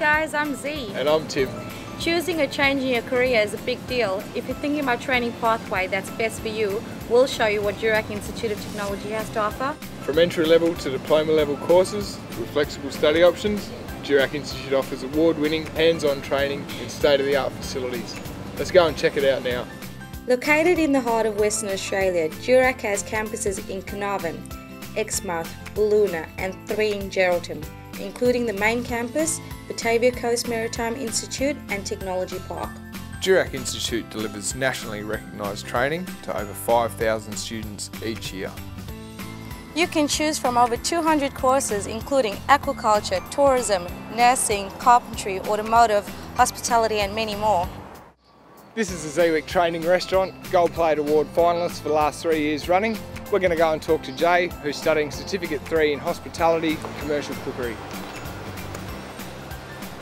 guys, I'm Z. And I'm Tim. Choosing or changing your career is a big deal. If you're thinking about training pathway that's best for you, we'll show you what Durack Institute of Technology has to offer. From entry level to diploma level courses with flexible study options, Durack Institute offers award-winning hands-on training and state-of-the-art facilities. Let's go and check it out now. Located in the heart of Western Australia, Durack has campuses in Carnarvon, Exmouth, Luna and 3 in Geraldton, including the main campus, Batavia Coast Maritime Institute and Technology Park. Durack Institute delivers nationally recognised training to over 5,000 students each year. You can choose from over 200 courses including aquaculture, tourism, nursing, carpentry, automotive, hospitality and many more. This is the Zwick Training Restaurant, Gold Plate Award finalist for the last 3 years running. We're going to go and talk to Jay, who's studying Certificate 3 in Hospitality, Commercial Cookery.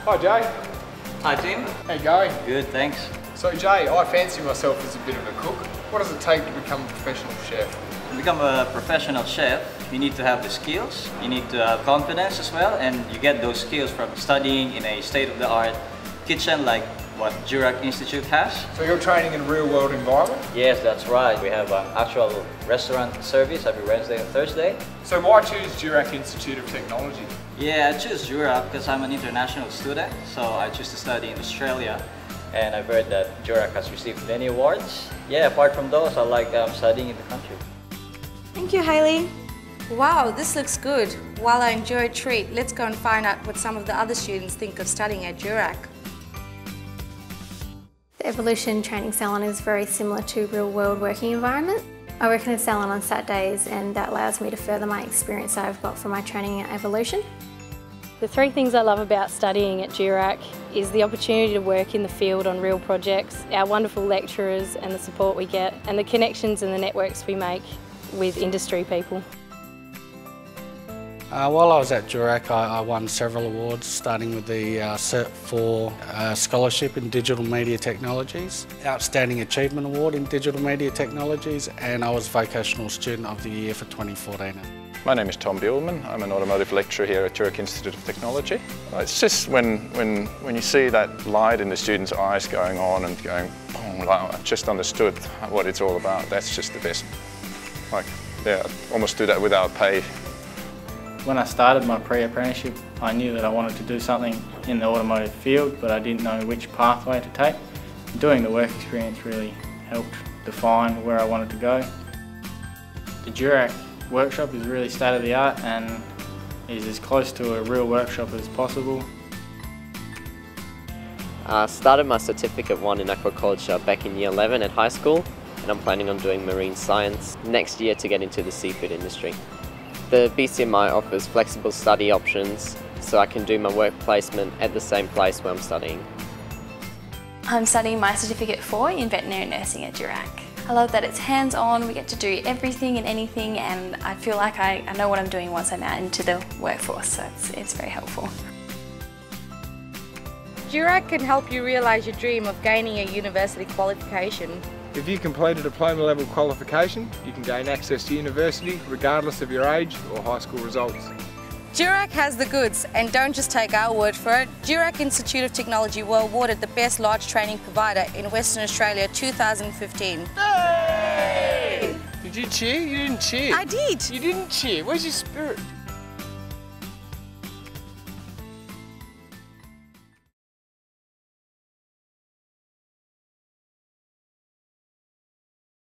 Hi Jay. Hi Tim. How you going? Good, thanks. So Jay, I fancy myself as a bit of a cook. What does it take to become a professional chef? To become a professional chef, you need to have the skills, you need to have confidence as well, and you get those skills from studying in a state-of-the-art kitchen like what Durack Institute has. So you're training in a real-world environment? Yes, that's right. We have an actual restaurant service every Wednesday and Thursday. So why choose Durack Institute of Technology? Yeah, I choose Durack because I'm an international student, so I choose to study in Australia. And I've heard that Durack has received many awards. Yeah, apart from those, I like studying in the country. Thank you, Hayley. Wow, this looks good. While I enjoy a treat, let's go and find out what some of the other students think of studying at Durack. The Evolution training salon is very similar to real-world working environment. I work in a salon on Saturdays and that allows me to further my experience that I've got from my training at Evolution. The 3 things I love about studying at Durack is the opportunity to work in the field on real projects, our wonderful lecturers and the support we get, and the connections and the networks we make with industry people. While I was at Durack, I won several awards, starting with the Cert 4 Scholarship in Digital Media Technologies, Outstanding Achievement Award in Digital Media Technologies, and I was Vocational Student of the Year for 2014. My name is Tom Bielman. I'm an automotive lecturer here at Durack Institute of Technology. It's just when you see that light in the students' eyes going on and going, oh, wow, I just understood what it's all about. That's just the best. Like, yeah, I almost do that without pay. When I started my pre-apprenticeship, I knew that I wanted to do something in the automotive field, but I didn't know which pathway to take. Doing the work experience really helped define where I wanted to go. The Durack workshop is really state-of-the-art and is as close to a real workshop as possible. I started my Certificate 1 in aquaculture back in Year 11 at high school, and I'm planning on doing marine science next year to get into the seafood industry. The BCMI offers flexible study options, so I can do my work placement at the same place where I'm studying. I'm studying my Certificate 4 in veterinary nursing at Durack. I love that it's hands-on, we get to do everything and anything, and I feel like I know what I'm doing once I'm out into the workforce, so it's very helpful. Durack can help you realise your dream of gaining a university qualification. If you complete a diploma level qualification, you can gain access to university regardless of your age or high school results. Durack has the goods, and don't just take our word for it. Durack Institute of Technology were awarded the Best Large Training Provider in Western Australia 2015. Hey! Did you cheer? You didn't cheer. I did. You didn't cheer. Where's your spirit?